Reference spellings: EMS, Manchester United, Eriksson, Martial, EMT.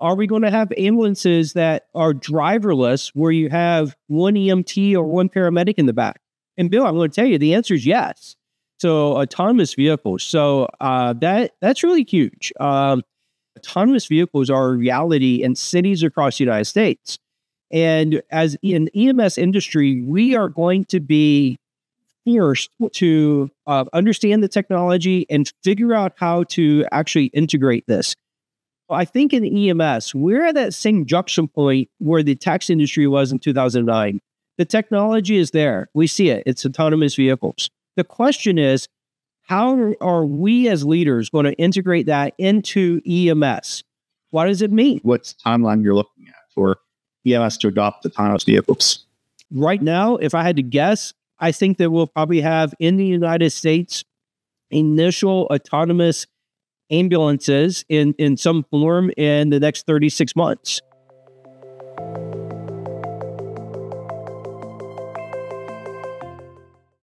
Are we going to have ambulances that are driverless where you have one EMT or one paramedic in the back? And Bill, I'm going to tell you, the answer is yes. So autonomous vehicles. So that's really huge. Autonomous vehicles are a reality in cities across the United States. And as in EMS industry, we are going to be forced to understand the technology and figure out how to actually integrate this. I think in EMS, we're at that same junction point where the tax industry was in 2009. The technology is there. We see it. It's autonomous vehicles. The question is, how are we as leaders going to integrate that into EMS? What does it mean? What's the timeline you're looking at for EMS to adopt autonomous vehicles? Right now, if I had to guess, I think that we'll probably have in the United States initial autonomous ambulances in some form in the next 36 months.